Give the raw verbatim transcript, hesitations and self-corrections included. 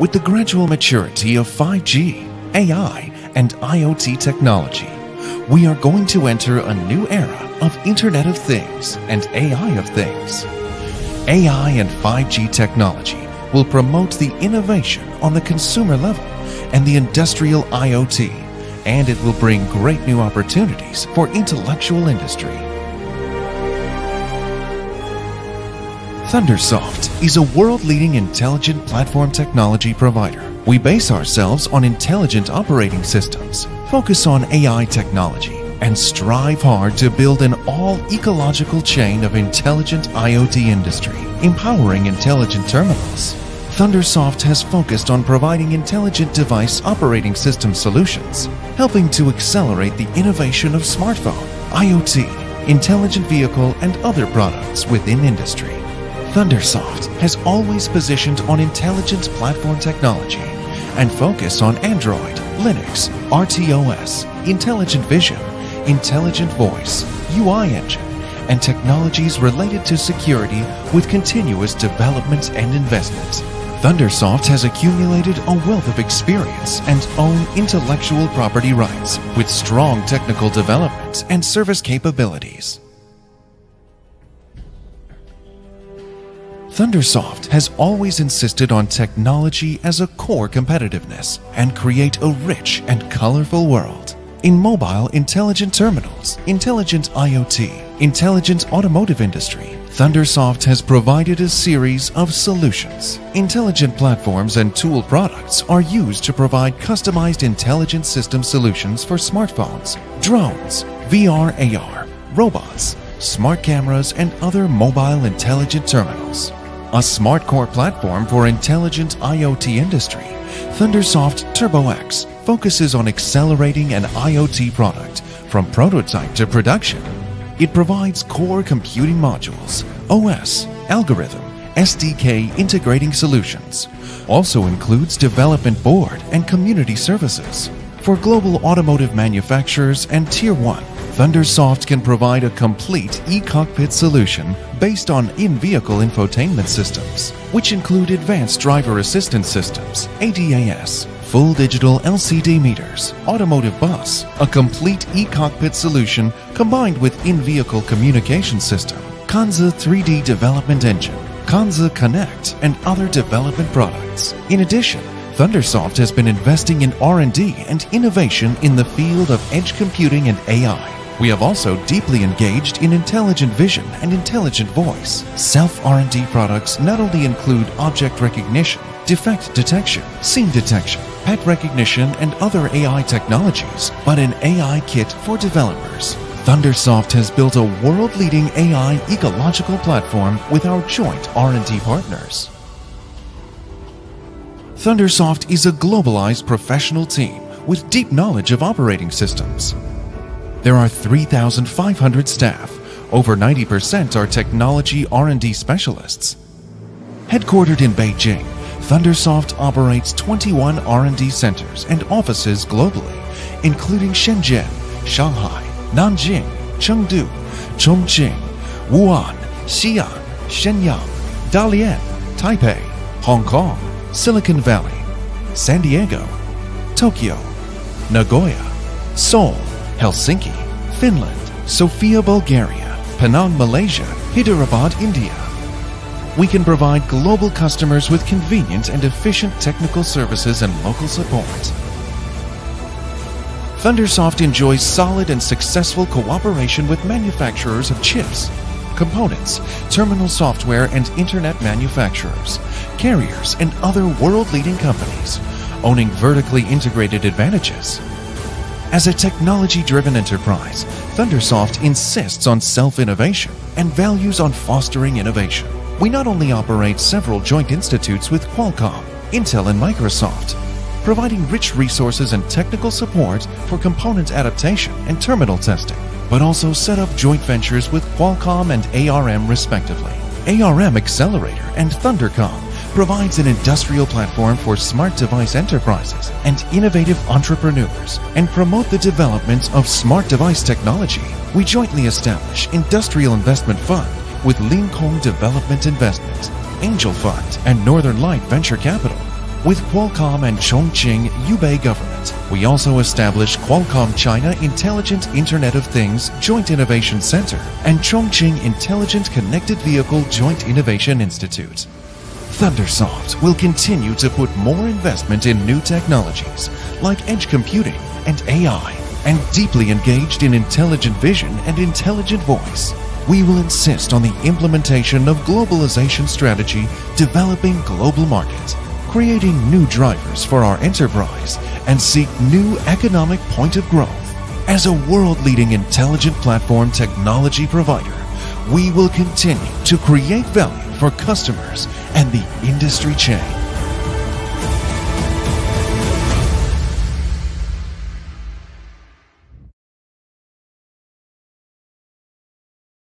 With the gradual maturity of five G, A I, and IoT technology, we are going to enter a new era of Internet of Things and A I of Things. A I and five G technology will promote the innovation on the consumer level and the industrial IoT, and it will bring great new opportunities for intellectual industry. ThunderSoft is a world-leading intelligent platform technology provider. We base ourselves on intelligent operating systems, focus on A I technology, and strive hard to build an all-ecological chain of intelligent IoT industry, empowering intelligent terminals. ThunderSoft has focused on providing intelligent device operating system solutions, helping to accelerate the innovation of smartphone, IoT, intelligent vehicle, and other products within industry. ThunderSoft has always positioned on intelligent platform technology and focus on Android, Linux, R T O S, intelligent vision, intelligent voice, U I engine, and technologies related to security with continuous development and investment. ThunderSoft has accumulated a wealth of experience and own intellectual property rights with strong technical development and service capabilities. ThunderSoft has always insisted on technology as a core competitiveness and create a rich and colorful world. In mobile intelligent terminals, intelligent IoT, intelligent automotive industry, ThunderSoft has provided a series of solutions. Intelligent platforms and tool products are used to provide customized intelligent system solutions for smartphones, drones, V R A R, robots, smart cameras, and other mobile intelligent terminals. A smart core platform for intelligent IoT industry, ThunderSoft TurboX focuses on accelerating an IoT product from prototype to production. It provides core computing modules, O S, algorithm, S D K integrating solutions. Also includes development board and community services. For global automotive manufacturers and Tier one, ThunderSoft can provide a complete e-cockpit solution based on in-vehicle infotainment systems, which include advanced driver assistance systems, A D A S, full digital L C D meters, automotive bus, a complete e-cockpit solution combined with in-vehicle communication system, Kanzi three D development engine, Kanzi Connect, and other development products. In addition, ThunderSoft has been investing in R and D and innovation in the field of edge computing and A I. We have also deeply engaged in intelligent vision and intelligent voice. Self-R and D products not only include object recognition, defect detection, scene detection, pet recognition, and other A I technologies, but an A I kit for developers. ThunderSoft has built a world-leading A I ecological platform with our joint R and D partners. ThunderSoft is a globalized professional team with deep knowledge of operating systems. There are three thousand five hundred staff. Over ninety percent are technology R and D specialists. Headquartered in Beijing, ThunderSoft operates twenty-one R and D centers and offices globally, including Shenzhen, Shanghai, Nanjing, Chengdu, Chongqing, Wuhan, Xi'an, Shenyang, Dalian, Taipei, Hong Kong, Silicon Valley, San Diego, Tokyo, Nagoya, Seoul, Helsinki, Finland, Sofia, Bulgaria, Penang, Malaysia, Hyderabad, India. We can provide global customers with convenient and efficient technical services and local support. ThunderSoft enjoys solid and successful cooperation with manufacturers of chips, components, terminal software and internet manufacturers, carriers and other world-leading companies, owning vertically integrated advantages. As a technology-driven enterprise, ThunderSoft insists on self-innovation and values on fostering innovation. We not only operate several joint institutes with Qualcomm, Intel, and Microsoft, providing rich resources and technical support for component adaptation and terminal testing, but also set up joint ventures with Qualcomm and A R M respectively. A R M Accelerator and ThunderCom provides an industrial platform for smart device enterprises and innovative entrepreneurs and promote the development of smart device technology. We jointly establish Industrial Investment Fund with Linkong Development Investment, Angel Fund, and Northern Light Venture Capital. With Qualcomm and Chongqing Hubei government, we also established Qualcomm China Intelligent Internet of Things Joint Innovation Center and Chongqing Intelligent Connected Vehicle Joint Innovation Institute. ThunderSoft will continue to put more investment in new technologies like edge computing and A I, and deeply engaged in intelligent vision and intelligent voice. We will insist on the implementation of globalization strategy, developing global markets, creating new drivers for our enterprise, and seek new economic point of growth. As a world-leading intelligent platform technology provider, we will continue to create value for customers and the industry chain.